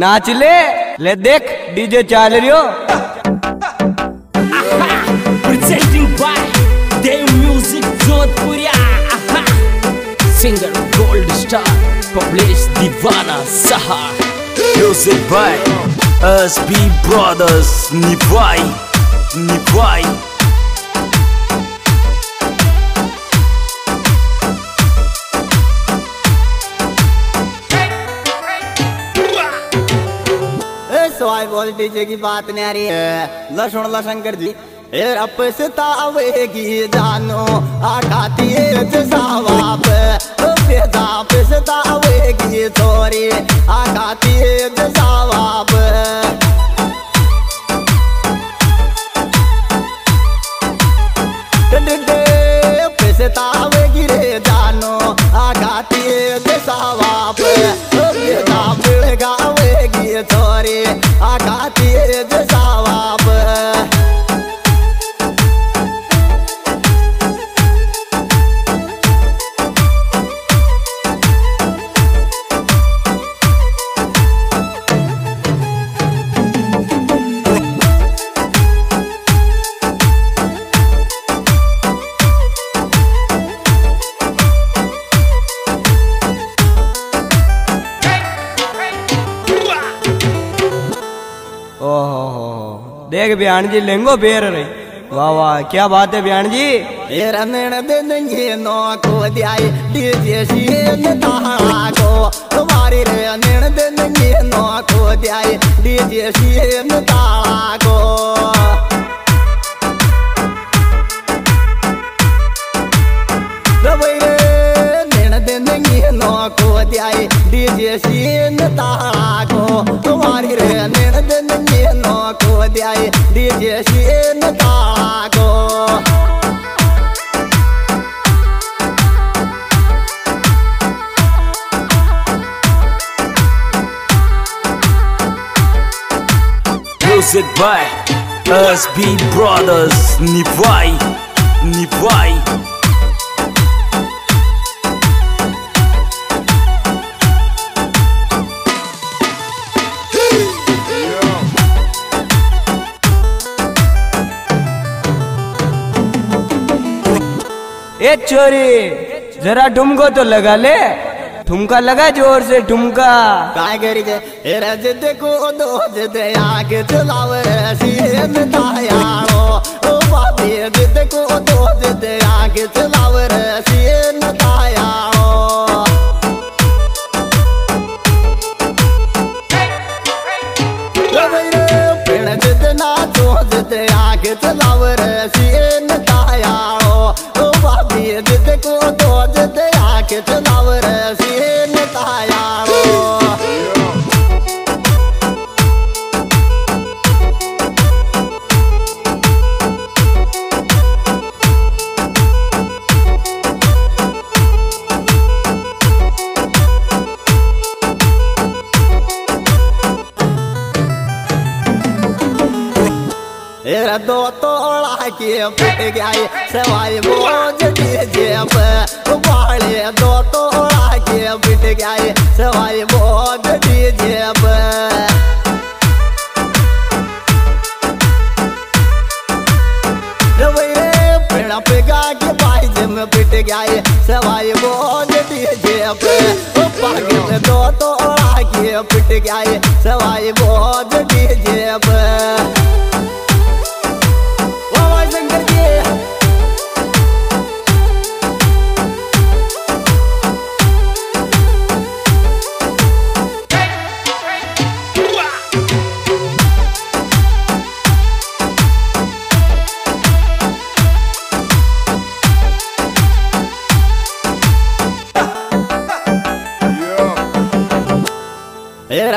नाच ले, ले देख डीजे चाल रही हो। Singer gold star Pablesh Deewana सहा music by S B brothers निभाई निभाई। डीजे की बात नहीं आ रही है। लशुण लशंकर जी अब सतावेगी जानो आखाती सतावेगी थोड़ी आखाती सावाप। सतावेगी रे जानो आखाती सावाप गावेगी थोड़ी आगाती जसावाप। देख बयान जी लेंगो बेर रही वाह वाह क्या बात है बयान जी। तुम्हारी DJ in the taco music by SB Brothers Nivai Nivai। ए चोरी जरा ठुमको तो लगा ले ठुमका लगा जोर से ठुमका। काय करी जे रजत को दो जदे आग जलावे सीन तायारो ओ बाबे रजत को दो जदे आग जलावे सीन तायारो। लवे रे पिण जद ना दो जदे आग जलावे सीन तायारो को तो जते आके चलावर सीन तायारो। दो तोड़ा के फट गया सवाई बोझ जेब बाले दो तोड़ा के फट गया सवाई बोझ जेब। पेड़ा पेगा के भाई जम पिट गया सवाई बोझ जेब पागल दो तोड़ा के फट गया सवाई बोझ जेब।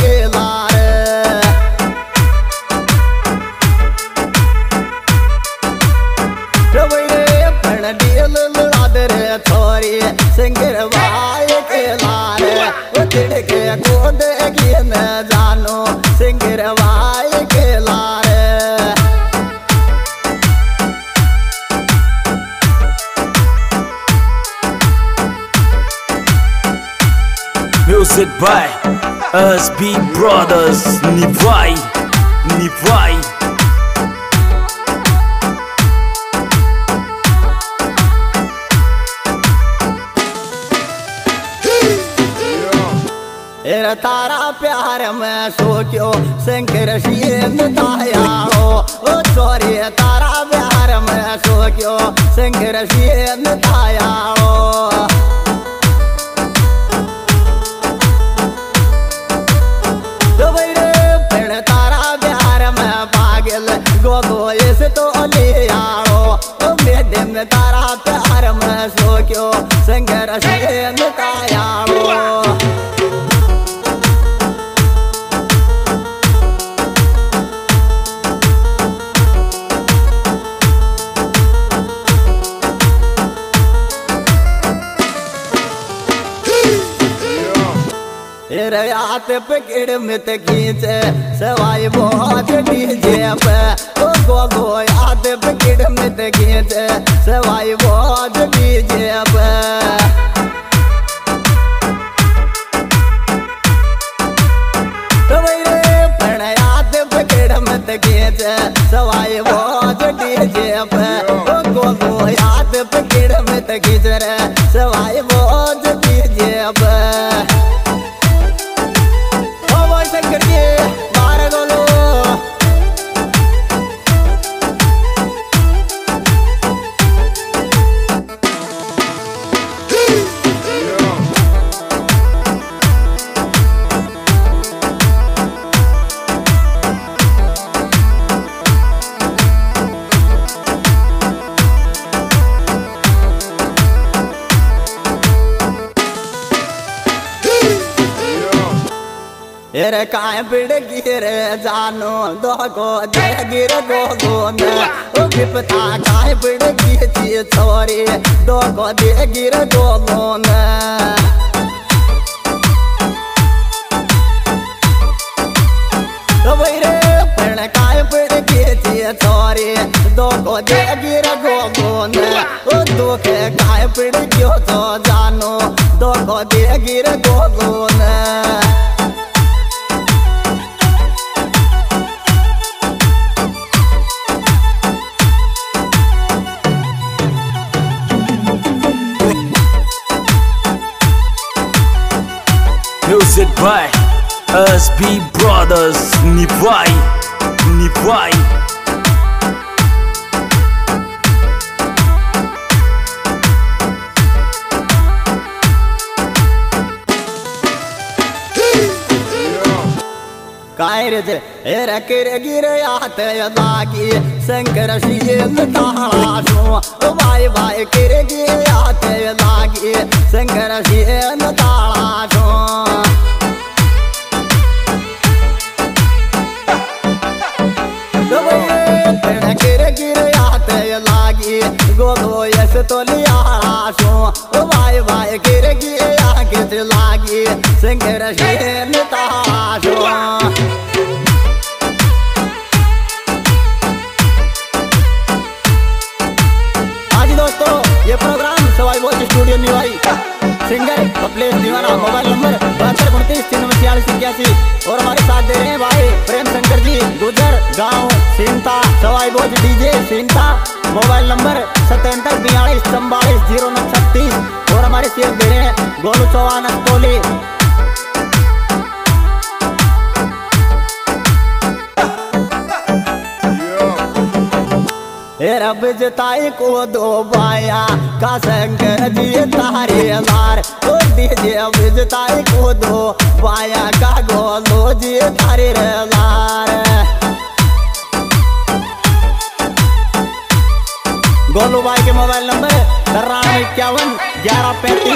के लारे। डील लड़ा दे रे थोड़ी सिंगर भाई के लारे ओ तेरे के कोडे की न जानो सिंगर भाई के लारे। music by us big brothers. Nivai तेरा तारा प्यार में सोचो शंकर ताया हो ओ सॉरी तारा प्यार में सोचो शंकर ताया हो पेड़ तारा प्यार में पागल गोगो ऐसे तो ले आओ ओ मेरे में तारा प्यार में सोचो शंकर ताया हो तेरे हाथ पकड़ में खींचे सवाई बहुत डीजे पे ओ गोगो हाथ पकड़ में खींचे सवाई बहुत डीजे पे पकड़ में खींचे सवाई बहुत डीजे पे ओ गोगो हाथ पकड़ में खींचे सवाई बहुत डीजे पे तेरे काय बिड़ गिरे जानो दो गो दे गिरे गो गो में ओ विपता काय बिड़ गिरे छोरी दो गो दे गिरे गो गो में तो भाई रे पेड़ काय बिड़ गिरे छोरी दो गो दे गिरे गो गो में ओ दुख काय बिड़ गियो तो जानो दो गो दे गिरे गो गो में music by us big brothers. Nivai कायर थे एरा केरे गिरे आते दागी शंकर सीन तालाशो भाई भाई केरे गिरे आते दागी शंकर सीन तालाशो गोगो ऐसे तो लिया आशो ओ भाई भाई गिर गया किस लागी शंकर शेर ताशो आज दोस्तों ये programme Sawai watch studio Niwai singer Paplesh Deewana mobile number 7229 386 और हमारे साथ दे रहे हैं भाई प्रेम शंकर जी गुजर गांव Sinta Sawai watch DJ Sinta mobile number 7742420936 और हमारे शेयर दे रहे हैं गोलू चौहान टोली रब जताई को दो बाया का शंकर जी तारे लार ओ दीजे अब जताई को दो बाया का गोलू जी तारे लार गोलू भाई के मोबाइल नंबर 9351113552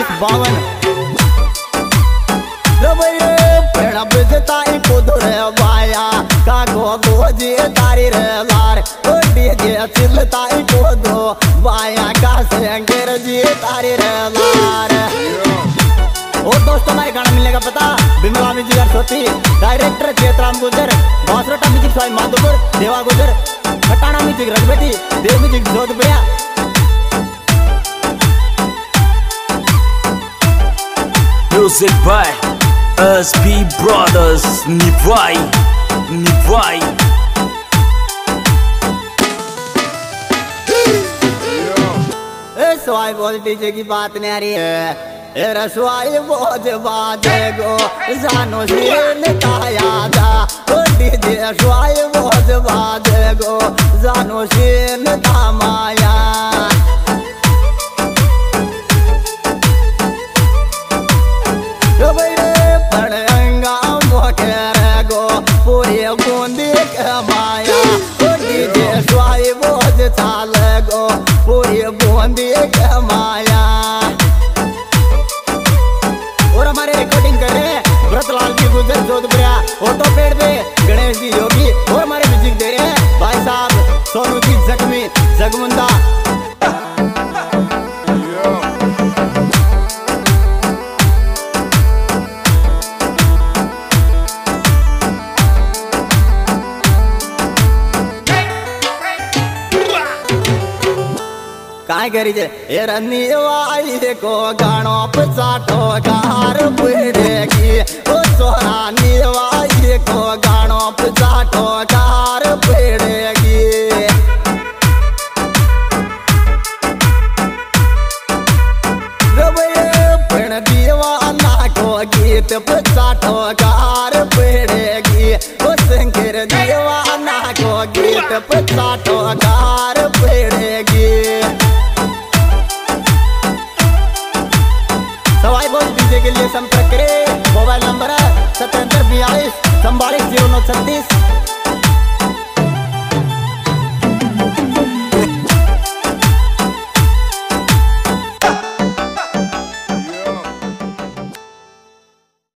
लो भाई पेड़ बिजताई कुदर बाया का गोगो जी तारी रे लार ओ डीजे चिल्लताई कुदो बाया का शंकर जी तारी रे लार और दोस्तों हमारे गाना मिलने का पता बिमला म्यूजिक सोती director Chetram Gujar Basarta music Swami Madhopur Deva Gujar Khatana music Raghupati Dev music Jodhpuriya music by us be brothers. Niwai, Niwai. Soy bol DJ की बात नहीं आ रही है. रसवाई बोझ बाजे गो जानो सीन ताया जा डीजे रसवाई बोझ बाजे गो जानो सीन तामाया बड़े पड़ंगा मोके गो पूरी गोंदी के माया डीजे रसवाई बोझ चाल गो पूरी गोंदी के माया ऑटो पेड़ पे गणेश जी योगी और हमारे म्यूजिक दे रहे हैं भाई साहब सोनू की जख्मी जगमुंदा काय करी जे ए रनिवाई देखो गाणो पचाटो गार बुड़ेगी ओ सोरा निवाई को गाणो पचाटो गार पेड़ेगी